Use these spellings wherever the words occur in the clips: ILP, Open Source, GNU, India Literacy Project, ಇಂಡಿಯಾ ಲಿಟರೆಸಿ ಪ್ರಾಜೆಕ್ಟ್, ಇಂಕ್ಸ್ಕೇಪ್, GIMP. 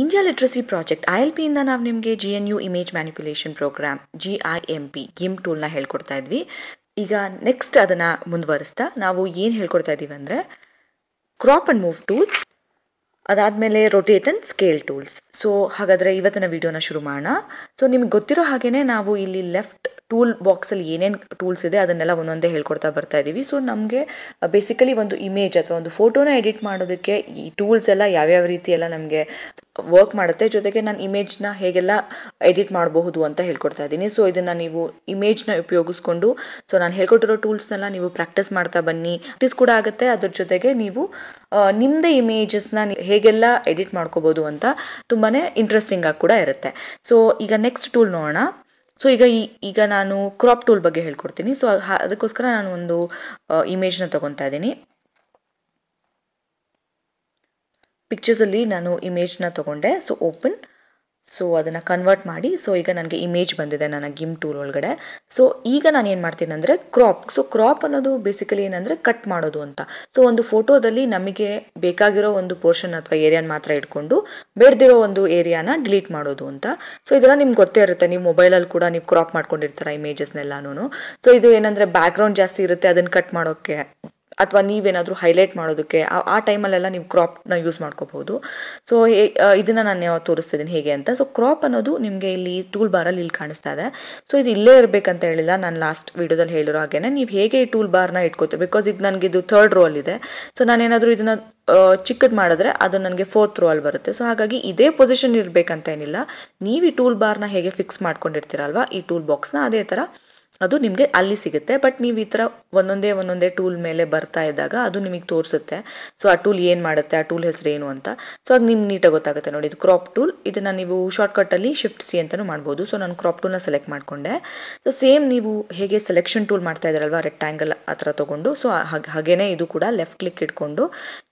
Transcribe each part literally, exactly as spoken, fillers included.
India Literacy Project I L P ಇಂದ ನಾವು ನಿಮಗೆ G N U Image Manipulation Program G I M P GIMP tool ನ ಹೇಳ್ಕೊಡ್ತಾ ಇದ್ವಿ. ಈಗ ನೆಕ್ಸ್ಟ್ ಅದನ್ನ ಮುಂದುವರಿಸ್ತಾ ನಾವು ಏನು ಹೇಳ್ಕೊಡ್ತಾ ಇದೀವಿ ಅಂದ್ರೆ ಕ್ರಾಪ್ ಅಂಡ್ ಮೂವ್ ಟೂಲ್ಸ್, ಅದಾದ್ಮೇಲೆ rotate and scale tools. So ಹಾಗಾದ್ರೆ ಇವತ್ತಿನ ವಿಡಿಯೋನ ಶುರು ಮಾಡೋಣ. ಸೊ ನಿಮಗೆ ಗೊತ್ತಿರೋ ಹಾಗೇನೆ ನಾವು ಇಲ್ಲಿ ಲೆಫ್ಟ್ ಟೂಲ್ ಬಾಕ್ಸ್ ಅಲ್ಲಿ ಏನೇನ್ ಟೂಲ್ಸ್ ಇದೆ ಅದನ್ನೆಲ್ಲ ಒಂದೊಂದೇ ಹೇಳ್ಕೊಡ್ತಾ ಬರ್ತಾ ಇದೀವಿ. ಸೊ ನಮಗೆ ಬೇಸಿಕಲಿ ಒಂದು ಇಮೇಜ್ ಅಥವಾ ಒಂದು ಫೋಟೋನ ಎಡಿಟ್ ಮಾಡೋದಕ್ಕೆ ಈ ಟೂಲ್ಸ್ ಎಲ್ಲ ಯಾವ್ಯಾವ ರೀತಿ ಎಲ್ಲ ನಮಗೆ ವರ್ಕ್ ಮಾಡುತ್ತೆ, ಜೊತೆಗೆ ನಾನು ಇಮೇಜ್ನ ಹೇಗೆಲ್ಲ ಎಡಿಟ್ ಮಾಡಬಹುದು ಅಂತ ಹೇಳ್ಕೊಡ್ತಾ ಇದ್ದೀನಿ. ಸೊ ಇದನ್ನು ನೀವು ಇಮೇಜ್ನ ಉಪಯೋಗಿಸ್ಕೊಂಡು ಸೊ ನಾನು ಹೇಳ್ಕೊಟ್ಟಿರೋ ಟೂಲ್ಸ್ನೆಲ್ಲ ನೀವು ಪ್ರಾಕ್ಟೀಸ್ ಮಾಡ್ತಾ ಬನ್ನಿ. ಪ್ರಾಕ್ಟೀಸ್ ಕೂಡ ಆಗುತ್ತೆ, ಅದ್ರ ಜೊತೆಗೆ ನೀವು ನಿಮ್ಮದೇ ಇಮೇಜಸ್ನ ಹೇಗೆಲ್ಲ ಎಡಿಟ್ ಮಾಡ್ಕೋಬೋದು ಅಂತ ತುಂಬಾ ಇಂಟ್ರೆಸ್ಟಿಂಗ್ ಆಗಿ ಕೂಡ ಇರುತ್ತೆ. ಸೊ ಈಗ ನೆಕ್ಸ್ಟ್ ಟೂಲ್ ನೋಡೋಣ. ಸೊ ಈಗ ಈ ಈಗ ನಾನು ಕ್ರಾಪ್ ಟೂಲ್ ಬಗ್ಗೆ ಹೇಳ್ಕೊಡ್ತೀನಿ. ಸೊ ಅದಕ್ಕೋಸ್ಕರ ನಾನು ಒಂದು ಇಮೇಜ್ನ ತಗೊತಾ ಇದ್ದೀನಿ. ಪಿಕ್ಚರ್ಸಲ್ಲಿ ನಾನು ಇಮೇಜ್ನ ತಗೊಂಡೆ. ಸೊ ಓಪನ್, ಸೊ ಅದನ್ನು ಕನ್ವರ್ಟ್ ಮಾಡಿ. ಸೊ ಈಗ ನನಗೆ ಇಮೇಜ್ ಬಂದಿದೆ ನನ್ನ ಗಿಮ್ ಟೂಲ್ ಒಳಗಡೆ. ಸೊ ಈಗ ನಾನು ಏನು ಮಾಡ್ತೀನಿ ಅಂದರೆ ಕ್ರಾಪ್. ಸೊ ಕ್ರಾಪ್ ಅನ್ನೋದು ಬೇಸಿಕಲಿ ಏನಂದರೆ ಕಟ್ ಮಾಡೋದು ಅಂತ. ಸೊ ಒಂದು ಫೋಟೋದಲ್ಲಿ ನಮಗೆ ಬೇಕಾಗಿರೋ ಒಂದು ಪೋರ್ಷನ್ ಅಥವಾ ಏರಿಯಾನ ಮಾತ್ರ ಇಟ್ಕೊಂಡು ಬೇಡದಿರೋ ಒಂದು ಏರಿಯಾನ ಡಿಲೀಟ್ ಮಾಡೋದು ಅಂತ. ಸೊ ಇದೆಲ್ಲ ನಿಮ್ಗೆ ಗೊತ್ತೇ ಇರುತ್ತೆ, ನೀವು ಮೊಬೈಲಲ್ಲಿ ಕೂಡ ನೀವು ಕ್ರಾಪ್ ಮಾಡ್ಕೊಂಡಿರ್ತಾರ ಇಮೇಜಸ್ನೆಲ್ಲನೂ. ಸೊ ಇದು ಏನಂದರೆ ಬ್ಯಾಕ್ಗ್ರೌಂಡ್ ಜಾಸ್ತಿ ಇರುತ್ತೆ ಅದನ್ನು ಕಟ್ ಮಾಡೋಕ್ಕೆ, ಅಥವಾ ನೀವೇನಾದರೂ ಹೈಲೈಟ್ ಮಾಡೋದಕ್ಕೆ ಆ ಟೈಮಲ್ಲೆಲ್ಲ ನೀವು ಕ್ರಾಪ್ನ ಯೂಸ್ ಮಾಡ್ಕೋಬಹುದು. ಸೊ ಇದನ್ನು ನಾನು ತೋರಿಸ್ತಿದ್ದೀನಿ ಹೇಗೆ ಅಂತ. ಸೊ ಕ್ರಾಪ್ ಅನ್ನೋದು ನಿಮಗೆ ಇಲ್ಲಿ ಟೂಲ್ ಬಾರಲ್ಲಿ ಇಲ್ಲಿ ಕಾಣಿಸ್ತಾ ಇದೆ. ಸೊ ಇದು ಇಲ್ಲೇ ಇರಬೇಕಂತ ಹೇಳಿಲ್ಲ, ನಾನು ಲಾಸ್ಟ್ ವಿಡಿಯೋದಲ್ಲಿ ಹೇಳಿರೋ ಹಾಗೇನೆ ನೀವು ಹೇಗೆ ಈ ಟೂಲ್ ಬಾರ್ನ ಇಟ್ಕೋತೀರಿ. ಬಿಕಾಸ್ ಇದು ನನಗೆ ಇದು ಥರ್ಡ್ ರೋ ಅಲ್ಲಿದೆ. ಸೊ ನಾನೇನಾದರೂ ಇದನ್ನು ಚಿಕ್ಕದು ಮಾಡಿದ್ರೆ ಅದು ನನಗೆ ಫೋರ್ತ್ ರೋ ಅಲ್ಲಿ ಬರುತ್ತೆ. ಸೊ ಹಾಗಾಗಿ ಇದೇ ಪೊಸಿಷನ್ ಇರಬೇಕಂತ ಏನಿಲ್ಲ, ನೀವು ಈ ಟೂಲ್ ಬಾರ್ನ ಹೇಗೆ ಫಿಕ್ಸ್ ಮಾಡ್ಕೊಂಡಿರ್ತೀರಲ್ವಾ ಈ ಟೂಲ್ ಬಾಕ್ಸ್ನ, ಅದೇ ಥರ ಅದು ನಿಮಗೆ ಅಲ್ಲಿ ಸಿಗುತ್ತೆ. ಬಟ್ ನೀವು ಈ ಥರ ಒಂದೊಂದೇ ಒಂದೊಂದೇ ಟೂಲ್ ಮೇಲೆ ಬರ್ತಾ ಇದ್ದಾಗ ಅದು ನಿಮಗೆ ತೋರಿಸುತ್ತೆ. ಸೊ ಆ ಟೂಲ್ ಏನು ಮಾಡುತ್ತೆ, ಆ ಟೂಲ್ ಹೆಸರು ಏನು ಅಂತ. ಸೊ ಅದು ನಿಮ್ಗೆ ನೀಟಾಗಿ ಗೊತ್ತಾಗುತ್ತೆ. ನೋಡಿ, ಇದು ಕ್ರಾಪ್ ಟೂಲ್. ಇದನ್ನು ನೀವು ಶಾರ್ಟ್ಕಟ್ಟಲ್ಲಿ ಶಿಫ್ಟ್ ಸಿ ಅಂತಲೂ ಮಾಡ್ಬೋದು. ಸೊ ನಾನು ಕ್ರಾಪ್ ಟೂಲ್ನ ಸೆಲೆಕ್ಟ್ ಮಾಡಿಕೊಂಡೆ. ಸೊ ಸೇಮ್ ನೀವು ಹೇಗೆ ಸೆಲೆಕ್ಷನ್ ಟೂಲ್ ಮಾಡ್ತಾ ಇದ್ದಾರಲ್ವ ರೆಕ್ಟ್ಯಾಂಗಲ್ ಆ ಥರ ತೊಗೊಂಡು, ಸೊ ಹಾಗೇನೇ ಇದು ಕೂಡ ಲೆಫ್ಟ್ ಕ್ಲಿಕ್ ಇಟ್ಕೊಂಡು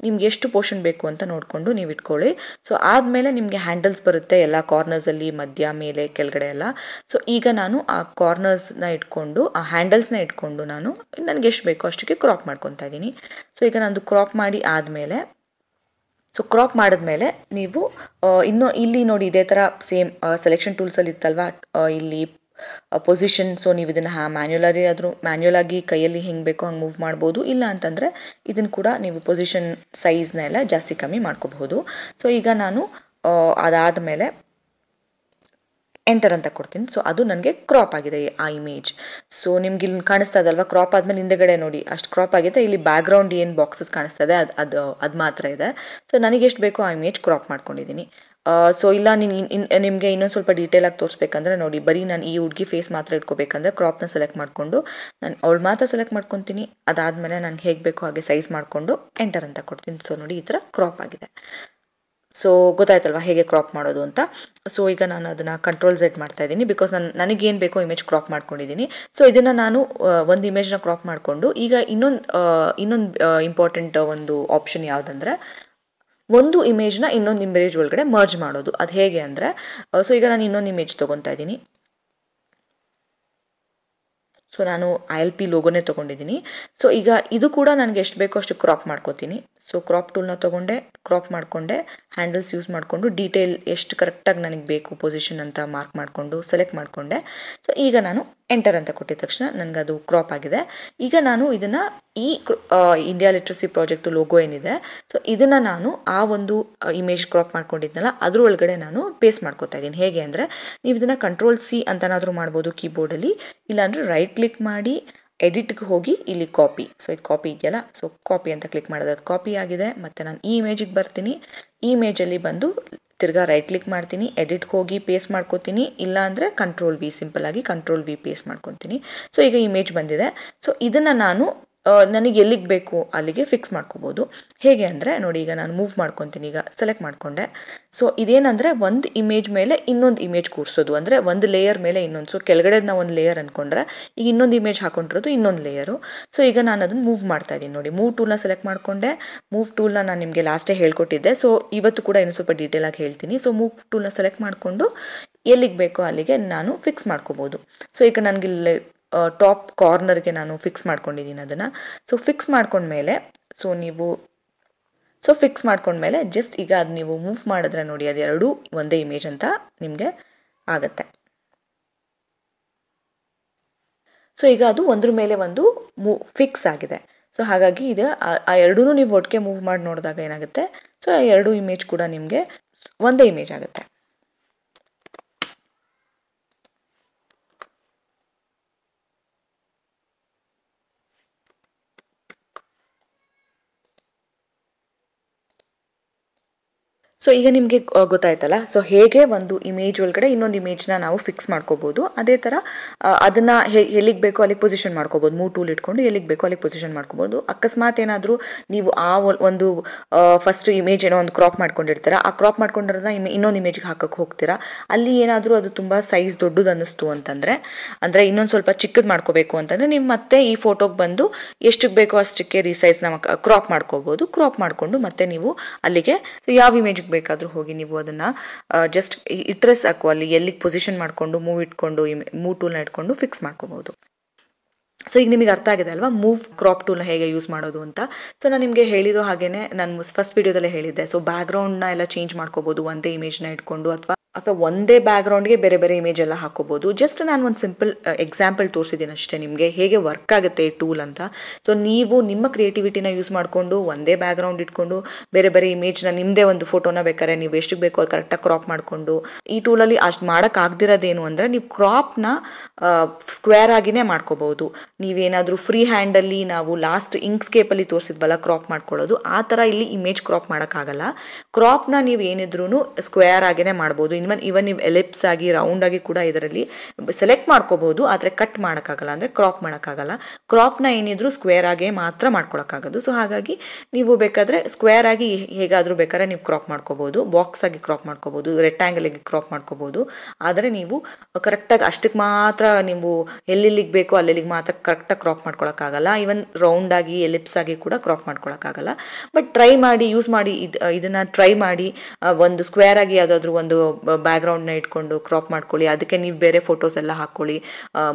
ನಿಮ್ಗೆ ಎಷ್ಟು ಪೋರ್ಷನ್ ಬೇಕು ಅಂತ ನೋಡಿಕೊಂಡು ನೀವು ಇಟ್ಕೊಳ್ಳಿ. ಸೊ ಆದಮೇಲೆ ನಿಮಗೆ ಹ್ಯಾಂಡಲ್ಸ್ ಬರುತ್ತೆ ಎಲ್ಲ ಕಾರ್ನರ್ಸಲ್ಲಿ, ಮಧ್ಯ, ಮೇಲೆ, ಕೆಳಗಡೆ ಎಲ್ಲ. ಸೊ ಈಗ ನಾನು ಆ ಕಾರ್ನರ್ಸ್ನ ಇಟ್ಕೊಂಡು ಆ ಹ್ಯಾಂಡಲ್ಸ್ನ ಇಟ್ಕೊಂಡು ನಾನು ನನಗೆ ಎಷ್ಟು ಬೇಕೋ ಅಷ್ಟಕ್ಕೆ ಕ್ರಾಪ್ ಮಾಡ್ಕೊತಾ ಇದ್ದೀನಿ. ಸೊ ಈಗ ನಾನು ಕ್ರಾಪ್ ಮಾಡಿ ಆದಮೇಲೆ, ಸೊ ಕ್ರಾಪ್ ಮಾಡಿದ್ಮೇಲೆ ನೀವು ಇನ್ನೂ ಇಲ್ಲಿ ನೋಡಿ ಇದೇ ಥರ ಸೇಮ್ ಸೆಲೆಕ್ಷನ್ ಟೂಲ್ಸಲ್ಲಿ ಇತ್ತಲ್ವಾ ಇಲ್ಲಿ ಪೊಸಿಷನ್. ಸೊ ನೀವು ಇದನ್ನು ಹಾ ಮ್ಯಾನ್ಯುಯಲಾಗಿ ಆದರೂ ಮ್ಯಾನ್ಯುಯಲಾಗಿ ಕೈಯಲ್ಲಿ ಹೆಂಗೆ ಬೇಕೋ ಹಂಗೆ ಮೂವ್ ಮಾಡ್ಬೋದು. ಇಲ್ಲ ಅಂತಂದರೆ ಇದನ್ನು ಕೂಡ ನೀವು ಪೊಸಿಷನ್ ಸೈಜ್ನ ಎಲ್ಲ ಜಾಸ್ತಿ ಕಮ್ಮಿ ಮಾಡ್ಕೋಬಹುದು. ಸೊ ಈಗ ನಾನು ಅದಾದಮೇಲೆ ಎಂಟರ್ ಅಂತ ಕೊಡ್ತೀನಿ. ಸೊ ಅದು ನನಗೆ ಕ್ರಾಪ್ ಆಗಿದೆ ಆ ಇಮೇಜ್. ಸೊ ನಿಮ್ಗೆ ಇಲ್ಲಿ ಕಾಣಿಸ್ತಾ ಇದಲ್ವಾ ಕ್ರಾಪ್ ಆದಮೇಲೆ ಹಿಂದೆಗಡೆ ನೋಡಿ ಅಷ್ಟು ಕ್ರಾಪ್ ಆಗಿದೆ. ಇಲ್ಲಿ ಬ್ಯಾಕ್ಗ್ರೌಂಡ್ ಏನು ಬಾಕ್ಸಸ್ ಕಾಣಿಸ್ತಾ ಇದೆ ಅದು ಅದು ಅದು ಮಾತ್ರ ಇದೆ. ಸೊ ನನಗೆ ಎಷ್ಟು ಬೇಕೋ ಆ ಇಮೇಜ್ ಕ್ರಾಪ್ ಮಾಡ್ಕೊಂಡಿದ್ದೀನಿ. ಸೊ ಇಲ್ಲ ನೀನು ನಿಮಗೆ ಇನ್ನೊಂದು ಸ್ವಲ್ಪ ಡೀಟೇಲಾಗಿ ತೋರಿಸ್ಬೇಕಂದ್ರೆ ನೋಡಿ, ಬರೀ ನಾನು ಈ ಹುಡುಗಿ ಫೇಸ್ ಮಾತ್ರ ಇಟ್ಕೋಬೇಕಂದ್ರೆ ಕ್ರಾಪ್ನ ಸೆಲೆಕ್ಟ್ ಮಾಡಿಕೊಂಡು ನಾನು ಅವಳು ಮಾತ್ರ ಸೆಲೆಕ್ಟ್ ಮಾಡ್ಕೊತೀನಿ. ಅದಾದಮೇಲೆ ನಾನು ಹೇಗೆ ಬೇಕೋ ಹಾಗೆ ಸೈಜ್ ಮಾಡಿಕೊಂಡು ಎಂಟರ್ ಅಂತ ಕೊಡ್ತೀನಿ. ಸೊ ನೋಡಿ ಈ ಥರ ಕ್ರಾಪ್ ಆಗಿದೆ. ಸೊ ಗೊತ್ತಾಯ್ತಲ್ವಾ ಹೇಗೆ ಕ್ರಾಪ್ ಮಾಡೋದು ಅಂತ. ಸೊ ಈಗ ನಾನು ಅದನ್ನು ಕಂಟ್ರೋಲ್ ಝೆಡ್ ಮಾಡ್ತಾ ಇದ್ದೀನಿ ಬಿಕಾಸ್ ನಾನು ನನಗೇನು ಬೇಕೋ ಇಮೇಜ್ ಕ್ರಾಪ್ ಮಾಡ್ಕೊಂಡಿದ್ದೀನಿ. ಸೊ ಇದನ್ನು ನಾನು ಒಂದು ಇಮೇಜ್ನ ಕ್ರಾಪ್ ಮಾಡಿಕೊಂಡು ಈಗ ಇನ್ನೊಂದು ಇನ್ನೊಂದು ಇಂಪಾರ್ಟೆಂಟ್ ಒಂದು ಆಪ್ಷನ್ ಯಾವುದಂದರೆ ಒಂದು ಇಮೇಜ್ನ ಇನ್ನೊಂದು ಇಮೇಜ್ ಒಳಗಡೆ ಮರ್ಜ್ ಮಾಡೋದು. ಅದು ಹೇಗೆ ಅಂದರೆ, ಸೊ ಈಗ ನಾನು ಇನ್ನೊಂದು ಇಮೇಜ್ ತೊಗೊತಾ ಇದ್ದೀನಿ. ಸೊ ನಾನು ಐ ಎಲ್ ಪಿ ಲೋಗೋನೇ ತೊಗೊಂಡಿದ್ದೀನಿ. ಸೊ ಈಗ ಇದು ಕೂಡ ನನಗೆ ಎಷ್ಟು ಬೇಕೋ ಅಷ್ಟು ಕ್ರಾಪ್ ಮಾಡ್ಕೋತೀನಿ. ಸೊ ಕ್ರಾಪ್ ಟೂಲ್ನ ತೊಗೊಂಡೆ, ಕ್ರಾಪ್ ಮಾಡಿಕೊಂಡೆ, ಹ್ಯಾಂಡಲ್ಸ್ ಯೂಸ್ ಮಾಡಿಕೊಂಡು ಡೀಟೇಲ್ ಎಷ್ಟು ಕರೆಕ್ಟಾಗಿ ನನಗೆ ಬೇಕು ಪೊಸಿಷನ್ ಅಂತ ಮಾರ್ಕ್ ಮಾಡಿಕೊಂಡು ಸೆಲೆಕ್ಟ್ ಮಾಡಿಕೊಂಡೆ. ಸೊ ಈಗ ನಾನು ಎಂಟರ್ ಅಂತ ಕೊಟ್ಟಿದ ತಕ್ಷಣ ನನಗದು ಕ್ರಾಪ್ ಆಗಿದೆ. ಈಗ ನಾನು ಇದನ್ನು ಈ ಇಂಡಿಯಾ ಲಿಟ್ರಸಿ ಪ್ರಾಜೆಕ್ಟ್ ಲೋಗೋ ಏನಿದೆ ಸೊ ಇದನ್ನು ನಾನು ಆ ಒಂದು ಇಮೇಜ್ ಕ್ರಾಪ್ ಮಾಡ್ಕೊಂಡಿದ್ನಲ್ಲ ಅದರೊಳಗಡೆ ನಾನು ಪೇಸ್ಟ್ ಮಾಡ್ಕೊತಾ ಇದ್ದೀನಿ. ಹೇಗೆ ಅಂದರೆ, ನೀವು ಇದನ್ನು ಕಂಟ್ರೋಲ್ ಸಿ ಅಂತನಾದರೂ ಮಾಡ್ಬೋದು ಕೀಬೋರ್ಡಲ್ಲಿ, ಇಲ್ಲಾಂದರೆ ರೈಟ್ ಕ್ಲಿಕ್ ಮಾಡಿ ಎಡಿಟ್ಗೆ ಹೋಗಿ ಇಲ್ಲಿ ಕಾಪಿ. ಸೊ ಇದು ಕಾಪಿ ಇದೆಯಲ್ಲ, ಸೊ ಕಾಪಿ ಅಂತ ಕ್ಲಿಕ್ ಮಾಡಿದ್ರೆ ಅದು ಕಾಪಿ ಆಗಿದೆ. ಮತ್ತು ನಾನು ಈ ಇಮೇಜಿಗೆ ಬರ್ತೀನಿ, ಈ ಇಮೇಜಲ್ಲಿ ಬಂದು ತಿರ್ಗಾ ರೈಟ್ ಕ್ಲಿಕ್ ಮಾಡ್ತೀನಿ, ಎಡಿಟ್ಗೆ ಹೋಗಿ ಪೇಸ್ಟ್ ಮಾಡ್ಕೊತೀನಿ, ಇಲ್ಲಾಂದರೆ ಕಂಟ್ರೋಲ್ ವಿ ಸಿಂಪಲ್ಲಾಗಿ ಕಂಟ್ರೋಲ್ ವಿ ಪೇಸ್ಟ್ ಮಾಡ್ಕೊತೀನಿ. ಸೊ ಈಗ ಇಮೇಜ್ ಬಂದಿದೆ. ಸೊ ಇದನ್ನು ನಾನು ನನಗೆ ಎಲ್ಲಿಗೆ ಬೇಕು ಅಲ್ಲಿಗೆ ಫಿಕ್ಸ್ ಮಾಡ್ಕೋಬೋದು. ಹೇಗೆ ಅಂದರೆ ನೋಡಿ, ಈಗ ನಾನು ಮೂವ್ ಮಾಡ್ಕೊತೀನಿ, ಈಗ ಸೆಲೆಕ್ಟ್ ಮಾಡಿಕೊಂಡೆ. ಸೊ ಇದೇನಂದರೆ ಒಂದು ಇಮೇಜ್ ಮೇಲೆ ಇನ್ನೊಂದು ಇಮೇಜ್ ಕೂರಿಸೋದು, ಅಂದರೆ ಒಂದು ಲೇಯರ್ ಮೇಲೆ ಇನ್ನೊಂದು. ಸೊ ಕೆಳಗಡೆದು ನಾವು ಒಂದು ಲೇಯರ್ ಅಂದ್ಕೊಂಡ್ರೆ ಈಗ ಇನ್ನೊಂದು ಇಮೇಜ್ ಹಾಕೊಂಡಿರೋದು ಇನ್ನೊಂದು ಲೇಯರು. ಸೊ ಈಗ ನಾನು ಅದನ್ನು ಮೂವ್ ಮಾಡ್ತಾ ಇದ್ದೀನಿ. ನೋಡಿ, ಮೂವ್ ಟೂಲ್ನ ಸೆಲೆಕ್ಟ್ ಮಾಡಿಕೊಂಡೆ. ಮೂವ್ ಟೂಲ್ನ ನಾನು ನಿಮಗೆ ಲಾಸ್ಟೇ ಹೇಳ್ಕೊಟ್ಟಿದ್ದೆ. ಸೊ ಇವತ್ತು ಕೂಡ ಇನ್ನೂ ಸ್ವಲ್ಪ ಡೀಟೇಲಾಗಿ ಹೇಳ್ತೀನಿ. ಸೊ ಮೂವ್ ಟೂಲ್ನ ಸೆಲೆಕ್ಟ್ ಮಾಡಿಕೊಂಡು ಎಲ್ಲಿಗೆ ಬೇಕೋ ಅಲ್ಲಿಗೆ ನಾನು ಫಿಕ್ಸ್ ಮಾಡ್ಕೋಬೋದು. ಸೊ ಈಗ ನನಗಿಲ್ಲಿ ಟಾಪ್ ಕಾರ್ನರ್ಗೆ ನಾನು ಫಿಕ್ಸ್ ಮಾಡ್ಕೊಂಡಿದ್ದೀನಿ ಅದನ್ನು. ಸೊ ಫಿಕ್ಸ್ ಮಾಡ್ಕೊಂಡ್ಮೇಲೆ ಸೊ ನೀವು So fix ಮಾಡ್ಕೊಂಡ್ಮೇಲೆ just ಈಗ ಅದು ನೀವು move ಮಾಡಿದ್ರೆ ನೋಡಿ ಅದು ಎರಡು ಒಂದೇ ಇಮೇಜ್ ಅಂತ ನಿಮಗೆ ಆಗುತ್ತೆ. So ಈಗ ಅದು ಒಂದರ ಮೇಲೆ ಒಂದು ಫಿಕ್ಸ್ ಆಗಿದೆ. So ಹಾಗಾಗಿ ಇದು ಆ ಎರಡೂನು ನೀವು ಒಟ್ಟಿಗೆ move ಮಾಡಿ ನೋಡಿದಾಗ ಏನಾಗುತ್ತೆ? So ಆ ಎರಡು ಇಮೇಜ್ ಕೂಡ ನಿಮಗೆ ಒಂದೇ ಇಮೇಜ್ ಆಗುತ್ತೆ. So ಈಗ ನಿಮಗೆ ಗೊತ್ತಾಯ್ತಲ್ಲ, so ಹೇಗೆ ಒಂದು ಇಮೇಜ್ ಒಳಗಡೆ ಇನ್ನೊಂದು ಇಮೇಜ್ ನ ನಾವು ಫಿಕ್ಸ್ ಮಾಡ್ಕೊಬಹುದು, ಅದೇ ತರ ಅದನ್ನ ಎಲ್ಲಿಗೆ ಬೇಕೋ ಅಲ್ಲಿಗೆ ಪೊಸಿಷನ್ ಮಾಡ್ಕೊಬಹುದು. ಮೂವ್ ಟೂಲ್ ಇಟ್ಕೊಂಡು ಎಲ್ಲಿಗೆ ಬೇಕೋ ಅಲ್ಲಿಗೆ ಪೊಸಿಷನ್ ಮಾಡ್ಕೊಬಹುದು. ಅಕಸ್ಮಾತ್ ಏನಾದರೂ ನೀವು ಆ ಒಂದು ಫಸ್ಟ್ ಇಮೇಜ್ ಏನೋ ಒಂದು ಕ್ರಾಪ್ ಮಾಡ್ಕೊಂಡಿರ್ತೀರಾ, ಆ ಕ್ರಾಪ್ ಮಾಡ್ಕೊಂಡಿರೋದನ್ನ ಇನ್ನೊಂದು ಇಮೇಜ್ಗೆ ಹಾಕಕ್ಕೆ ಹೋಗ್ತೀರಾ, ಅಲ್ಲಿ ಏನಾದರೂ ಅದು ತುಂಬಾ ಸೈಜ್ ದೊಡ್ಡದು ಅನ್ನಿಸ್ತು ಅಂತಂದ್ರೆ, ಅಂದ್ರೆ ಇನ್ನೊಂದು ಸ್ವಲ್ಪ ಚಿಕ್ಕದು ಮಾಡ್ಕೋಬೇಕು ಅಂತಂದ್ರೆ, ನೀವು ಮತ್ತೆ ಈ ಫೋಟೋಗೆ ಬಂದು ಎಷ್ಟು ಬೇಕೋ ಅಷ್ಟಕ್ಕೆ ರೀಸೈಸ್ ನ ಕ್ರಾಪ್ ಮಾಡ್ಕೋಬಹುದು. ಕ್ರಾಪ್ ಮಾಡ್ಕೊಂಡು ಮತ್ತೆ ನೀವು ಅಲ್ಲಿಗೆ ಯಾವ ಇಮೇಜ್ ಬೇಕಾದರೂ ಹೋಗಿ ನೀವು ಅದನ್ನ ಜಸ್ಟ್ ಇಟ್ರೆಸ್ ಹಾಕೋ, ಅಲ್ಲಿ ಎಲ್ಲಿ ಪೊಸಿಷನ್ ಮಾಡ್ಕೊಂಡು ಮೂವ್ ಇಟ್ಕೊಂಡು ಮೂವ್ ಟೂಲ್ ನ ಇಟ್ಕೊಂಡು ಫಿಕ್ಸ್ ಮಾಡ್ಕೋಬಹುದು. ಸೊ ಈಗ ನಿಮಗೆ ಅರ್ಥ ಆಗಿದೆ ಅಲ್ವಾ ಮೂವ್ ಕ್ರಾಪ್ ಟೂಲ್ನ ಹೇಗೆ ಯೂಸ್ ಮಾಡೋದು ಅಂತ. ಸೊ ನಾನು ನಿಮಗೆ ಹೇಳಿರೋ ಹಾಗೇನೆ ನಾನು ಫಸ್ಟ್ ವಿಡಿಯೋದಲ್ಲಿ ಹೇಳಿದ್ದೆ, ಸೊ ಬ್ಯಾಕ್ಗ್ರೌಂಡ್ನ ಎಲ್ಲ ಚೇಂಜ್ ಮಾಡ್ಕೋಬಹುದು ಒಂದೇ ಇಮೇಜ್ನ ಇಟ್ಕೊಂಡು, ಅಥವಾ ಅಥವಾ ಒಂದೇ ಬ್ಯಾಕ್ಗ್ರೌಂಡ್ಗೆ ಬೇರೆ ಬೇರೆ ಇಮೇಜ್ ಎಲ್ಲ ಹಾಕೋಬಹುದು. ಜಸ್ಟ್ ನಾನು ಒಂದು ಸಿಂಪಲ್ ಎಕ್ಸಾಂಪಲ್ ತೋರಿಸಿದ್ದೀನಿ ಅಷ್ಟೇ ನಿಮಗೆ ಹೇಗೆ ವರ್ಕ್ ಆಗುತ್ತೆ ಈ ಟೂಲ್ ಅಂತ. ಸೊ ನೀವು ನಿಮ್ಮ ಕ್ರಿಯೇಟಿವಿಟಿನ ಯೂಸ್ ಮಾಡಿಕೊಂಡು ಒಂದೇ ಬ್ಯಾಕ್ಗ್ರೌಂಡ್ ಇಟ್ಕೊಂಡು ಬೇರೆ ಬೇರೆ ಇಮೇಜ್ನ ನಿಮ್ಮದೇ ಒಂದು ಫೋಟೋನ ಬೇಕಾದ್ರೆ ನೀವು ಎಷ್ಟಕ್ಕೆ ಬೇಕೋ ಅದು ಕರೆಕ್ಟಾಗಿ ಕ್ರಾಪ್ ಮಾಡಿಕೊಂಡು, ಈ ಟೂಲಲ್ಲಿ ಅಷ್ಟು ಮಾಡೋಕ್ಕಾಗ್ದಿರೋದೇನು ಅಂದರೆ ನೀವು ಕ್ರಾಪ್ನ ಸ್ಕ್ವೇರ್ ಆಗಿನೇ ಮಾಡ್ಕೋಬಹುದು. ನೀವೇನಾದರೂ ಫ್ರೀ ಹ್ಯಾಂಡಲ್ಲಿ ನಾವು ಲಾಸ್ಟ್ ಇಂಕ್ಸ್ಕೇಪಲ್ಲಿ ತೋರಿಸಿದ್ವಲ್ಲ ಕ್ರಾಪ್ ಮಾಡ್ಕೊಳ್ಳೋದು, ಆ ಥರ ಇಲ್ಲಿ ಇಮೇಜ್ ಕ್ರಾಪ್ ಮಾಡೋಕ್ಕಾಗಲ್ಲ. ಕ್ರಾಪ್ನ ನೀವು ಏನಿದ್ರೂ ಸ್ಕ್ವೇರ್ ಆಗಿನೇ ಮಾಡ್ಬೋದು. ಇವನ್ ಇವನ್ ನೀವು ಎಲಿಪ್ಸ್ ಆಗಿ ರೌಂಡ್ ಆಗಿ ಕೂಡ ಇದರಲ್ಲಿ ಸೆಲೆಕ್ಟ್ ಮಾಡ್ಕೋಬಹುದು, ಆದರೆ ಕಟ್ ಮಾಡೋಕ್ಕಾಗಲ್ಲ, ಅಂದರೆ ಕ್ರಾಪ್ ಮಾಡೋಕ್ಕಾಗಲ್ಲ. ಕ್ರಾಪ್ನ ಏನಿದ್ರು ಸ್ಕ್ವೇರ್ ಆಗಿ ಮಾತ್ರ ಮಾಡ್ಕೊಳಕ್ಕಾಗೋದು. ಸೊ ಹಾಗಾಗಿ ನೀವು ಬೇಕಾದರೆ ಸ್ಕ್ವೇರ್ ಆಗಿ ಹೇಗಾದರೂ ಬೇಕಾದ್ರೆ ನೀವು ಕ್ರಾಪ್ ಮಾಡ್ಕೋಬಹುದು, ಬಾಕ್ಸ್ ಆಗಿ ಕ್ರಾಪ್ ಮಾಡ್ಕೋಬಹುದು, ರೆಕ್ಟಾಂಗಲ್ ಆಗಿ ಕ್ರಾಪ್ ಮಾಡ್ಕೋಬಹುದು. ಆದರೆ ನೀವು ಕರೆಕ್ಟಾಗಿ ಅಷ್ಟಕ್ಕೆ ಮಾತ್ರ ನೀವು ಎಲ್ಲೆಲ್ಲಿಗೆ ಬೇಕೋ ಅಲ್ಲೆಲ್ಲಿಗೆ ಮಾತ್ರ ಕರೆಕ್ಟಾಗಿ ಕ್ರಾಪ್ ಮಾಡ್ಕೊಳಕ್ಕಾಗಲ್ಲ. ಇವನ್ ರೌಂಡ್ ಆಗಿ ಎಲಿಪ್ಸ್ ಆಗಿ ಕೂಡ ಕ್ರಾಪ್ ಮಾಡ್ಕೊಳಕ್ಕಾಗಲ್ಲ. ಬಟ್ ಟ್ರೈ ಮಾಡಿ, ಯೂಸ್ ಮಾಡಿ, ಇದನ್ನ ಟ್ರೈ ಮಾಡಿ. ಒಂದು ಸ್ಕ್ವೇರ್ ಆಗಿ ಯಾವುದಾದ್ರೂ ಒಂದು ಬ್ಯಾಕ್ಗ್ರೌಂಡ್ನ ಇಟ್ಕೊಂಡು ಕ್ರಾಪ್ ಮಾಡ್ಕೊಳ್ಳಿ, ಅದಕ್ಕೆ ನೀವು ಬೇರೆ ಫೋಟೋಸ್ ಎಲ್ಲ ಹಾಕ್ಕೊಳ್ಳಿ,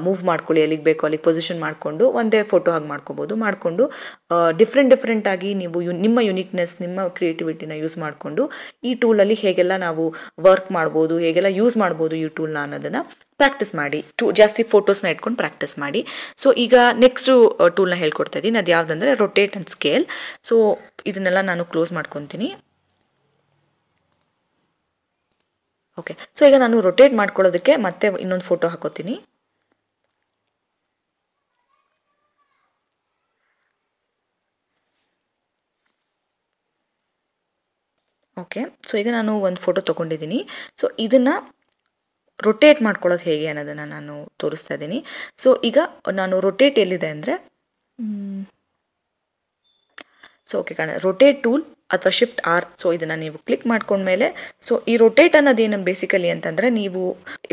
ಮೂವ್ ಮಾಡ್ಕೊಳ್ಳಿ, ಎಲ್ಲಿಗೆ ಬೇಕೋ ಅಲ್ಲಿಗೆ ಪೊಸಿಷನ್ ಮಾಡಿಕೊಂಡು ಒಂದೇ ಫೋಟೋ ಹಾಗೆ ಮಾಡ್ಕೋಬೋದು. ಮಾಡಿಕೊಂಡು ಡಿಫ್ರೆಂಟ್ ಡಿಫ್ರೆಂಟ್ ಆಗಿ ನೀವು ನಿಮ್ಮ ಯುನಿಕ್ನೆಸ್, ನಿಮ್ಮ ಕ್ರಿಯೇಟಿವಿಟಿನ ಯೂಸ್ ಮಾಡಿಕೊಂಡು ಈ ಟೂಲಲ್ಲಿ ಹೇಗೆಲ್ಲ ನಾವು ವರ್ಕ್ ಮಾಡ್ಬೋದು, ಹೇಗೆಲ್ಲ ಯೂಸ್ ಮಾಡ್ಬೋದು ಈ ಟೂಲ್ನ ಅನ್ನೋದನ್ನು ಪ್ರಾಕ್ಟೀಸ್ ಮಾಡಿ. ಟೂ ಜಾಸ್ತಿ ಫೋಟೋಸ್ನ ಇಟ್ಕೊಂಡು ಪ್ರಾಕ್ಟೀಸ್ ಮಾಡಿ. ಸೊ ಈಗ ನೆಕ್ಸ್ಟು ಟೂಲ್ನ ಹೇಳ್ಕೊಡ್ತಾ ಇದ್ದೀನಿ, ಅದು ಯಾವುದಂದರೆ ರೊಟೇಟ್ ಆ್ಯಂಡ್ ಸ್ಕೇಲ್. ಸೊ ಇದನ್ನೆಲ್ಲ ನಾನು ಕ್ಲೋಸ್ ಮಾಡ್ಕೊತೀನಿ. ಓಕೆ, ಸೊ ಈಗ ನಾನು ರೊಟೇಟ್ ಮಾಡ್ಕೊಳ್ಳೋದಕ್ಕೆ ಮತ್ತೆ ಇನ್ನೊಂದು ಫೋಟೋ ಹಾಕೋತೀನಿ. ಓಕೆ, ಸೊ ಈಗ ನಾನು ಒಂದು ಫೋಟೋ ತೊಗೊಂಡಿದ್ದೀನಿ. ಸೊ ಇದನ್ನ ರೊಟೇಟ್ ಮಾಡ್ಕೊಳ್ಳೋದು ಹೇಗೆ ಅನ್ನೋದನ್ನು ನಾನು ತೋರಿಸ್ತಾ ಇದ್ದೀನಿ. ಸೊ ಈಗ ನಾನು ರೊಟೇಟ್ ಎಲ್ಲಿದೆ ಅಂದರೆ, ಸೊ ಓಕೆ ಕಾಣ, ರೊಟೇಟ್ ಟೂಲ್ ಅಥವಾ ಶಿಫ್ಟ್ ಆರ್. ಸೊ ಇದನ್ನ ನೀವು ಕ್ಲಿಕ್ ಮಾಡ್ಕೊಂಡ್ಮೇಲೆ, ಸೊ ಈ ರೊಟೇಟ್ ಅನ್ನೋದೇನು ಬೇಸಿಕಲಿ ಅಂತಂದ್ರೆ, ನೀವು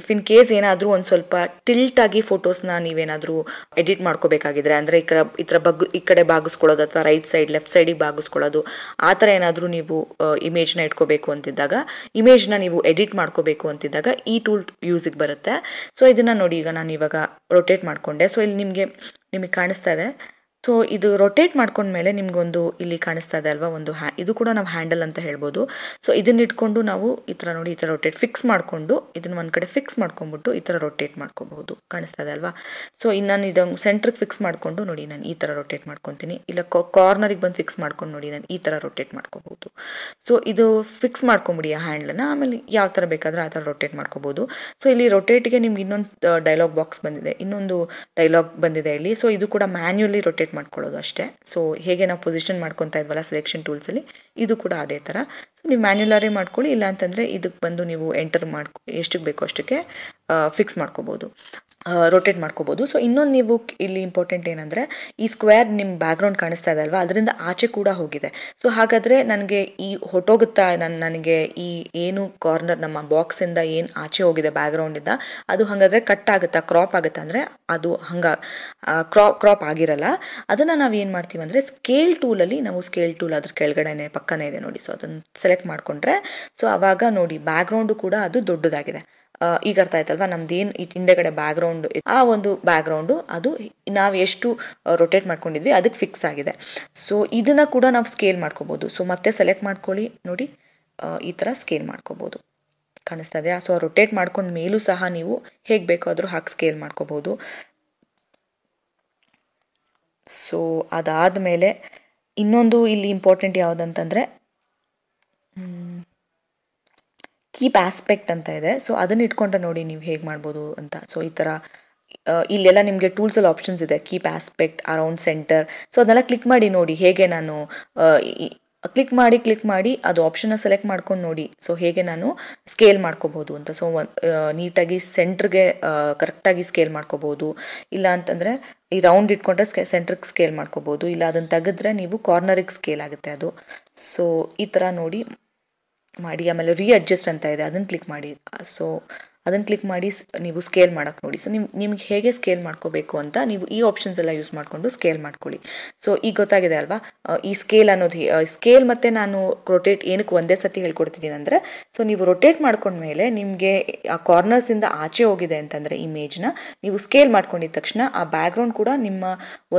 ಇಫ್ ಇನ್ ಕೇಸ್ ಏನಾದರೂ ಒಂದು ಸ್ವಲ್ಪ ಟಿಲ್ಟ್ ಆಗಿ ಫೋಟೋಸ್ನ ನೀವೇನಾದರೂ ಎಡಿಟ್ ಮಾಡ್ಕೋಬೇಕಾಗಿದ್ರೆ, ಅಂದರೆ ಈ ಕಡೆ ಈ ಥರ ಬಗ್ ಈ ಕಡೆ ಬಾಗಿಸ್ಕೊಳ್ಳೋದು ಅಥವಾ ರೈಟ್ ಸೈಡ್ ಲೆಫ್ಟ್ ಸೈಡಿಗೆ ಬಾಗಿಸ್ಕೊಳ್ಳೋದು, ಆ ಥರ ಏನಾದರೂ ನೀವು ಇಮೇಜ್ನ ಇಟ್ಕೋಬೇಕು ಅಂತಿದ್ದಾಗ, ಇಮೇಜ್ನ ನೀವು ಎಡಿಟ್ ಮಾಡ್ಕೋಬೇಕು ಅಂತಿದ್ದಾಗ ಈ ಟೂಲ್ ಯೂಸಿಗೆ ಬರುತ್ತೆ. ಸೊ ಇದನ್ನು ನೋಡಿ, ಈಗ ನಾನು ಇವಾಗ ರೊಟೇಟ್ ಮಾಡಿಕೊಂಡೆ. ಸೊ ಇಲ್ಲಿ ನಿಮಗೆ ನಿಮಗೆ ಕಾಣಿಸ್ತಾ ಇದೆ. ಸೊ ಇದು ರೊಟೇಟ್ ಮಾಡ್ಕೊಂಡ್ಮೇಲೆ ನಿಮಗೊಂದು ಇಲ್ಲಿ ಕಾಣಿಸ್ತಾ ಇದೆ ಅಲ್ವಾ, ಒಂದು ಹ್ಯಾ ಇದು ಕೂಡ ನಾವು ಹ್ಯಾಂಡಲ್ ಅಂತ ಹೇಳ್ಬೋದು. ಸೊ ಇದನ್ನ ಇಟ್ಕೊಂಡು ನಾವು ಈ ಥರ ನೋಡಿ, ಈ ಥರ ರೊಟೇಟ್ ಫಿಕ್ಸ್ ಮಾಡಿಕೊಂಡು ಇದನ್ನ ಒಂದು ಕಡೆ ಫಿಕ್ಸ್ ಮಾಡ್ಕೊಂಡ್ಬಿಟ್ಟು ಈ ಥರ ರೊಟೇಟ್ ಮಾಡ್ಕೋಬಹುದು. ಕಾಣಿಸ್ತಾ ಇದೆ ಅಲ್ವಾ. ಸೊ ಇನ್ನು ನಾನು ಇದನ್ನು ಸೆಂಟ್ರಿಗೆ ಫಿಕ್ಸ್ ಮಾಡಿಕೊಂಡು ನೋಡಿ, ನಾನು ಈ ಥರ ರೊಟೇಟ್ ಮಾಡ್ಕೊತೀನಿ. ಇಲ್ಲ ಕಾರ್ನರಿಗೆ ಬಂದು ಫಿಕ್ಸ್ ಮಾಡ್ಕೊಂಡು ನೋಡಿ, ನಾನು ಈ ಥರ ರೊಟೇಟ್ ಮಾಡ್ಕೋಬಹುದು. ಸೊ ಇದು ಫಿಕ್ಸ್ ಮಾಡ್ಕೊಂಬಿಡಿ ಆ ಹ್ಯಾಂಡ್ಲನ್ನ, ಆಮೇಲೆ ಯಾವ ಥರ ಬೇಕಾದರೂ ಆ ಥರ ರೊಟೇಟ್ ಮಾಡ್ಕೋಬಹುದು. ಸೊ ಇಲ್ಲಿ ರೊಟೇಟ್ಗೆ ನಿಮ್ಗೆ ಇನ್ನೊಂದು ಡೈಲಾಗ್ ಬಾಕ್ಸ್ ಬಂದಿದೆ, ಇನ್ನೊಂದು ಡೈಲಾಗ್ ಬಂದಿದೆ ಇಲ್ಲಿ. ಸೊ ಇದು ಕೂಡ ಮ್ಯಾನ್ಯುಯಲಿ ರೊಟೇಟ್ ಮಾಡ್ಕೊಳ್ಳೋದು ಅಷ್ಟೇ. ಸೊ ಹೇಗೆ ನಾವು ಪೊಸಿಷನ್ ಮಾಡ್ಕೊತಾ ಇದ್ವಲ್ಲ ಸೆಲೆಕ್ಷನ್ ಟೂಲ್ಸ್ ಅಲ್ಲಿ, ಇದು ಕೂಡ ಅದೇ ತರ. ಸೊ ನೀವು ಮ್ಯಾನ್ಯುಲರೇ ಮಾಡ್ಕೊಳ್ಳಿ, ಇಲ್ಲ ಅಂತಂದ್ರೆ ಇದಕ್ಕೆ ಬಂದು ನೀವು ಎಂಟರ್ ಮಾಡ್ಕೊ ಎಷ್ಟಕ್ಕೆ ಬೇಕೋ ಅಷ್ಟಕ್ಕೆ ಫಿಕ್ಸ್ ಮಾಡ್ಕೋಬಹುದು, ರೊಟೇಟ್ ಮಾಡ್ಕೋಬಹುದು. ಸೊ ಇನ್ನೊಂದು ನೀವು ಇಲ್ಲಿ ಇಂಪಾರ್ಟೆಂಟ್ ಏನಂದ್ರೆ, ಈ ಸ್ಕ್ವೇರ್ ನಿಮ್ಮ ಬ್ಯಾಕ್ಗ್ರೌಂಡ್ ಕಾಣಿಸ್ತಾ ಇದೆ ಅಲ್ವಾ, ಅದರಿಂದ ಆಚೆ ಕೂಡ ಹೋಗಿದೆ. ಸೊ ಹಾಗಾದ್ರೆ ನನಗೆ ಈ ಹೊಟ್ಟೋಗುತ್ತಾ, ನಾನು ನನಗೆ ಈ ಏನು ಕಾರ್ನರ್ ನಮ್ಮ ಬಾಕ್ಸ್ ಇಂದ ಏನು ಆಚೆ ಹೋಗಿದೆ ಬ್ಯಾಕ್ಗ್ರೌಂಡ್ ಇಂದ, ಅದು ಹಂಗಾದ್ರೆ ಕಟ್ ಆಗುತ್ತಾ, ಕ್ರಾಪ್ ಆಗುತ್ತಾ ಅಂದ್ರೆ ಅದು ಹಂಗ ಕ್ರಾಪ್ ಕ್ರಾಪ್ ಆಗಿರಲ್ಲ. ಅದನ್ನ ನಾವು ಏನು ಮಾಡ್ತೀವಿ ಅಂದ್ರೆ, ಸ್ಕೇಲ್ ಟೂಲಲ್ಲಿ ನಾವು ಸ್ಕೇಲ್ ಟೂಲ್ ಅದ್ರ ಕೆಳಗಡೆನೆ ಪಕ್ಕನೇ ಇದೆ ನೋಡಿ, ಸೊ ಅದನ್ನ ಸೆಲೆಕ್ಟ್ ಮಾಡ್ಕೊಂಡ್ರೆ, ಸೊ ಅವಾಗ ನೋಡಿ ಬ್ಯಾಕ್ಗ್ರೌಂಡು ಕೂಡ ಅದು ದೊಡ್ಡದಾಗಿದೆ. ಈಗ ಅರ್ಥ ಆಯ್ತಲ್ವಾ ನಮ್ದು ಏನು ಹಿಂದೆಗಡೆ ಬ್ಯಾಕ್ ಗ್ರೌಂಡ್ ಆ ಒಂದು ಬ್ಯಾಕ್ ಗ್ರೌಂಡ್ ಅದು ನಾವು ಎಷ್ಟು ರೊಟೇಟ್ ಮಾಡ್ಕೊಂಡಿದ್ವಿ ಅದಕ್ಕೆ ಫಿಕ್ಸ್ ಆಗಿದೆ. ಸೊ ಇದನ್ನ ಕೂಡ ನಾವು ಸ್ಕೇಲ್ ಮಾಡ್ಕೋಬಹುದು. ಸೊ ಮತ್ತೆ ಸೆಲೆಕ್ಟ್ ಮಾಡ್ಕೊಳ್ಳಿ, ನೋಡಿ ಈ ತರ ಸ್ಕೇಲ್ ಮಾಡ್ಕೋಬಹುದು, ಕಾಣಿಸ್ತಾ ಇದೆಯಾ? ಸೊ ರೊಟೇಟ್ ಮಾಡ್ಕೊಂಡ ಮೇಲೂ ಸಹ ನೀವು ಹೇಗೆ ಬೇಕಾದರೂ ಹಾಕಿ ಸ್ಕೇಲ್ ಮಾಡ್ಕೋಬಹುದು. ಸೊ ಅದಾದಮೇಲೆ ಇನ್ನೊಂದು ಇಲ್ಲಿ ಇಂಪಾರ್ಟೆಂಟ್ ಯಾವುದಂತಂದರೆ ಕೀಪ್ ಆಸ್ಪೆಕ್ಟ್ ಅಂತ ಇದೆ. ಸೊ ಅದನ್ನ ಇಟ್ಕೊಂಡ್ರೆ ನೋಡಿ ನೀವು ಹೇಗೆ ಮಾಡ್ಬೋದು ಅಂತ. ಸೊ ಈ ಥರ ಇಲ್ಲೆಲ್ಲ ನಿಮಗೆ ಟೂಲ್ಸಲ್ಲಿ ಆಪ್ಷನ್ಸ್ ಇದೆ, keep aspect, around centre. So ಅದನ್ನೆಲ್ಲ ಕ್ಲಿಕ್ ಮಾಡಿ ನೋಡಿ ಹೇಗೆ ನಾನು ಕ್ಲಿಕ್ ಮಾಡಿ ಕ್ಲಿಕ್ ಮಾಡಿ ಅದು ಆಪ್ಷನ್ನ ಸೆಲೆಕ್ಟ್ ಮಾಡ್ಕೊಂಡು ನೋಡಿ ಸೊ ಹೇಗೆ ನಾನು ಸ್ಕೇಲ್ ಮಾಡ್ಕೋಬಹುದು ಅಂತ. ಸೊ ನೀಟಾಗಿ ಸೆಂಟ್ರಿಗೆ ಕರೆಕ್ಟಾಗಿ ಸ್ಕೇಲ್ ಮಾಡ್ಕೋಬಹುದು, ಇಲ್ಲ ಅಂತಂದರೆ ಈ ರೌಂಡ್ ಇಟ್ಕೊಂಡ್ರೆ ಸ್ಕೆ ಸೆಂಟ್ರಿಗೆ ಸ್ಕೇಲ್ ಮಾಡ್ಕೋಬಹುದು, ಇಲ್ಲ ಅದನ್ನು ತೆಗೆದ್ರೆ ನೀವು ಕಾರ್ನರಿಗೆ ಸ್ಕೇಲ್ ಆಗುತ್ತೆ ಅದು. ಸೊ ಈ ಥರ ನೋಡಿ ಮಾಡಿ, ಆಮೇಲೆ ರೀಅಡ್ಜಸ್ಟ್ ಅಂತ ಇದೆ, ಅದನ್ನು ಕ್ಲಿಕ್ ಮಾಡಿ. ಸೊ ಅದನ್ನು ಕ್ಲಿಕ್ ಮಾಡಿ ನೀವು ಸ್ಕೇಲ್ ಮಾಡೋಕ್ಕೆ ನೋಡಿ. ಸೊ ನಿಮ್ ನಿಮ್ಗೆ ಹೇಗೆ ಸ್ಕೇಲ್ ಮಾಡ್ಕೋಬೇಕು ಅಂತ ನೀವು ಈ ಆಪ್ಷನ್ಸ್ ಎಲ್ಲ ಯೂಸ್ ಮಾಡಿಕೊಂಡು ಸ್ಕೇಲ್ ಮಾಡ್ಕೊಳ್ಳಿ. ಸೊ ಈಗ ಗೊತ್ತಾಗಿದೆ ಅಲ್ವಾ ಈ ಸ್ಕೇಲ್ ಅನ್ನೋದು, ಸ್ಕೇಲ್ ಮತ್ತು ನಾನು ರೊಟೇಟ್ ಏನಕ್ಕೆ ಒಂದೇ ಸತಿ ಹೇಳ್ಕೊಡ್ತಿದ್ದೀನಿ ಅಂದರೆ, ಸೊ ನೀವು ರೊಟೇಟ್ ಮಾಡ್ಕೊಂಡ್ಮೇಲೆ ನಿಮಗೆ ಆ ಕಾರ್ನರ್ಸಿಂದ ಆಚೆ ಹೋಗಿದೆ ಅಂತಂದರೆ ಇಮೇಜ್ನ ನೀವು ಸ್ಕೇಲ್ ಮಾಡ್ಕೊಂಡಿದ್ದ ತಕ್ಷಣ ಆ ಬ್ಯಾಕ್ಗ್ರೌಂಡ್ ಕೂಡ ನಿಮ್ಮ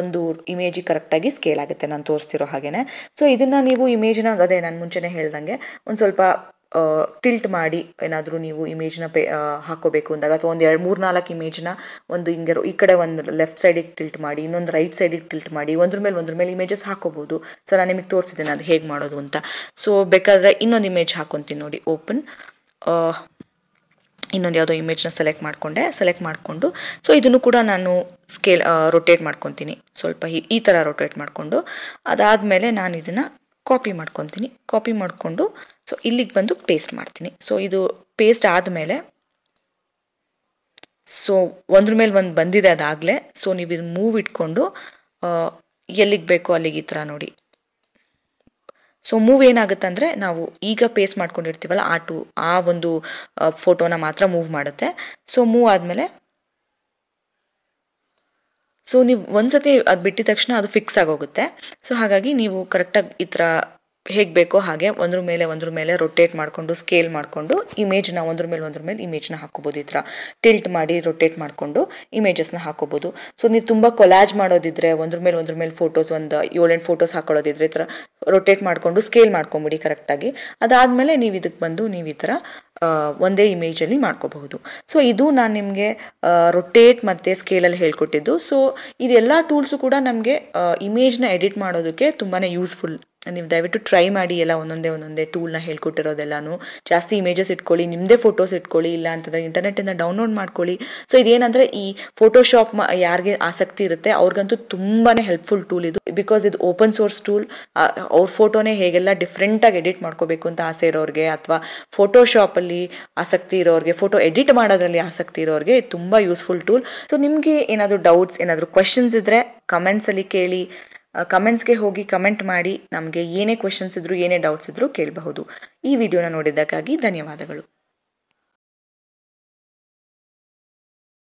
ಒಂದು ಇಮೇಜಿಗೆ ಕರೆಕ್ಟಾಗಿ ಸ್ಕೇಲ್ ಆಗುತ್ತೆ, ನಾನು ತೋರಿಸ್ತಿರೋ ಹಾಗೆಯೇ. ಸೊ ಇದನ್ನು ನೀವು ಇಮೇಜ್ನಾಗ ಅದೇ ನಾನು ಮುಂಚೆನೇ ಹೇಳ್ದಂಗೆ ಒಂದು ಸ್ವಲ್ಪ ಟಿಲ್ಟ್ ಮಾಡಿ ಏನಾದರೂ ನೀವು ಇಮೇಜ್ನ ಪೇ ಹಾಕೋಬೇಕು ಅಂದಾಗ, ಅಥವಾ ಒಂದು ಎರಡು ಮೂರು ನಾಲ್ಕು ಇಮೇಜ್ನ ಒಂದು ಹಿಂಗೆ ಈ ಕಡೆ ಒಂದು ಲೆಫ್ಟ್ ಸೈಡಿಗೆ ಟಿಲ್ಟ್ ಮಾಡಿ, ಇನ್ನೊಂದು ರೈಟ್ ಸೈಡಿಗೆ ಟಿಲ್ಟ್ ಮಾಡಿ, ಒಂದ್ರ ಮೇಲೆ ಒಂದ್ರ ಮೇಲೆ ಇಮೇಜಸ್ ಹಾಕೋಬೋದು. ಸೊ ನಾನು ನಿಮಗೆ ತೋರಿಸಿದ್ದೇನೆ ಅದು ಹೇಗೆ ಮಾಡೋದು ಅಂತ. ಸೊ ಬೇಕಾದರೆ ಇನ್ನೊಂದು ಇಮೇಜ್ ಹಾಕೊತೀನಿ ನೋಡಿ, ಓಪನ್ ಇನ್ನೊಂದು ಯಾವುದೋ ಇಮೇಜ್ನ ಸೆಲೆಕ್ಟ್ ಮಾಡಿಕೊಂಡೆ. ಸೆಲೆಕ್ಟ್ ಮಾಡಿಕೊಂಡು ಸೊ ಇದನ್ನು ಕೂಡ ನಾನು ಸ್ಕೇಲ್ ರೊಟೇಟ್ ಮಾಡ್ಕೊತೀನಿ, ಸ್ವಲ್ಪ ಈ ಥರ ರೊಟೇಟ್ ಮಾಡಿಕೊಂಡು. ಅದಾದಮೇಲೆ ನಾನು ಇದನ್ನು ಕಾಪಿ ಮಾಡ್ಕೊತೀನಿ. ಕಾಪಿ ಮಾಡಿಕೊಂಡು ಸೊ ಇಲ್ಲಿಗೆ ಬಂದು ಪೇಸ್ಟ್ ಮಾಡ್ತೀನಿ. ಸೊ ಇದು ಪೇಸ್ಟ್ ಆದಮೇಲೆ ಸೊ ಒಂದ್ರ ಮೇಲೆ ಒಂದು ಬಂದಿದೆ ಅದಾಗಲೇ. ಸೊ ನೀವು ಇದು ಮೂವ್ ಇಟ್ಕೊಂಡು ಎಲ್ಲಿಗೆ ಬೇಕೋ ಅಲ್ಲಿಗೆ ಈ ಥರ ನೋಡಿ. ಸೊ ಮೂವ್ ಏನಾಗುತ್ತೆ ಅಂದರೆ ನಾವು ಈಗ ಪೇಸ್ಟ್ ಮಾಡ್ಕೊಂಡಿರ್ತೀವಲ್ಲ ಆ ಟು ಆ ಒಂದು ಫೋಟೋನ ಮಾತ್ರ ಮೂವ್ ಮಾಡುತ್ತೆ. ಸೊ ಮೂವ್ ಆದಮೇಲೆ ಸೊ ನೀವು ಒಂದ್ಸತಿ ಅದು ಬಿಟ್ಟಿದ ತಕ್ಷಣ ಅದು ಫಿಕ್ಸ್ ಆಗೋಗುತ್ತೆ. ಸೊ ಹಾಗಾಗಿ ನೀವು ಕರೆಕ್ಟಾಗಿ ಈ ಥರ ಹೇಗೆ ಬೇಕೋ ಹಾಗೆ ಒಂದ್ರ ಮೇಲೆ ಒಂದ್ರ ಮೇಲೆ ರೊಟೇಟ್ ಮಾಡಿಕೊಂಡು ಸ್ಕೇಲ್ ಮಾಡಿಕೊಂಡು ಇಮೇಜ್ನ ಒಂದ್ರ ಮೇಲೆ ಒಂದ್ರ ಮೇಲೆ ಇಮೇಜ್ನ ಹಾಕೋಬೋದು. ಈ ಥರ ಟಿಲ್ಟ್ ಮಾಡಿ ರೊಟೇಟ್ ಮಾಡಿಕೊಂಡು ಇಮೇಜಸ್ನ ಹಾಕೋಬೋದು. ಸೊ ನೀವು ತುಂಬ ಕೊಲಾಜ್ ಮಾಡೋದಿದ್ರೆ, ಒಂದ್ರ ಮೇಲೆ ಒಂದ್ರ ಮೇಲೆ ಫೋಟೋಸ್ ಒಂದು ಏಳೆಂಟು ಫೋಟೋಸ್ ಹಾಕೊಳ್ಳೋದಿದ್ರೆ ಈ ಥರ ರೊಟೇಟ್ ಮಾಡಿಕೊಂಡು ಸ್ಕೇಲ್ ಮಾಡ್ಕೊಂಬಿಡಿ ಕರೆಕ್ಟಾಗಿ. ಅದಾದಮೇಲೆ ನೀವು ಇದಕ್ಕೆ ಬಂದು ನೀವು ಈ ಥರ ಒಂದೇ ಇಮೇಜಲ್ಲಿ ಮಾಡ್ಕೋಬಹುದು. ಸೊ ಇದು ನಾನು ನಿಮಗೆ ರೊಟೇಟ್ ಮತ್ತು ಸ್ಕೇಲಲ್ಲಿ ಹೇಳ್ಕೊಟ್ಟಿದ್ದು. ಸೊ ಇದೆಲ್ಲ ಟೂಲ್ಸು ಕೂಡ ನಮಗೆ ಇಮೇಜ್ನ ಎಡಿಟ್ ಮಾಡೋದಕ್ಕೆ ತುಂಬಾ ಯೂಸ್ಫುಲ್. ನೀವು ದಯವಿಟ್ಟು ಟ್ರೈ ಮಾಡಿ ಎಲ್ಲ ಒಂದೊಂದೇ ಒಂದೊಂದೇ ಟೂಲ್ನ ಹೇಳ್ಕೊಟ್ಟಿರೋದೆಲ್ಲನೂ. ಜಾಸ್ತಿ ಇಮೇಜಸ್ ಇಟ್ಕೊಳ್ಳಿ, ನಿಮ್ಮದೇ ಫೋಟೋಸ್ ಇಟ್ಕೊಳ್ಳಿ, ಇಲ್ಲ ಅಂತಂದರೆ ಇಂಟರ್ನೆಟಿಂದ ಡೌನ್ಲೋಡ್ ಮಾಡ್ಕೊಳ್ಳಿ. ಸೊ ಇದೇನಂದರೆ ಈ ಫೋಟೋಶಾಪ್ ಯಾರಿಗೆ ಆಸಕ್ತಿ ಇರುತ್ತೆ ಅವ್ರಿಗಂತೂ ತುಂಬಾ ಹೆಲ್ಪ್ಫುಲ್ ಟೂಲ್ ಇದು. ಬಿಕಾಸ್ ಇದು ಓಪನ್ ಸೋರ್ಸ್ ಟೂಲ್. ಅವ್ರ ಫೋಟೋನೇ ಹೇಗೆಲ್ಲ ಡಿಫ್ರೆಂಟಾಗಿ ಎಡಿಟ್ ಮಾಡ್ಕೋಬೇಕು ಅಂತ ಆಸೆ ಇರೋರಿಗೆ, ಅಥವಾ ಫೋಟೋಶಾಪಲ್ಲಿ ಆಸಕ್ತಿ ಇರೋರಿಗೆ, ಫೋಟೋ ಎಡಿಟ್ ಮಾಡೋದ್ರಲ್ಲಿ ಆಸಕ್ತಿ ಇರೋರಿಗೆ ಇದು ತುಂಬ ಯೂಸ್ಫುಲ್ ಟೂಲ್. ಸೊ ನಿಮಗೆ ಏನಾದರೂ ಡೌಟ್ಸ್ ಏನಾದರೂ ಕ್ವೆಶನ್ಸ್ ಇದ್ದರೆ ಕಮೆಂಟ್ಸಲ್ಲಿ ಕೇಳಿ, ಕಮೆಂಟ್ಸ್ಗೆ ಹೋಗಿ ಕಮೆಂಟ್ ಮಾಡಿ. ನಮಗೆ ಏನೇ ಕ್ವೆಶನ್ಸ್ ಇದ್ದರೂ ಏನೇ ಡೌಟ್ಸ್ ಇದ್ದರೂ ಕೇಳಬಹುದು. ಈ ವಿಡಿಯೋನ ನೋಡಿದ್ದಕ್ಕಾಗಿ ಧನ್ಯವಾದಗಳು.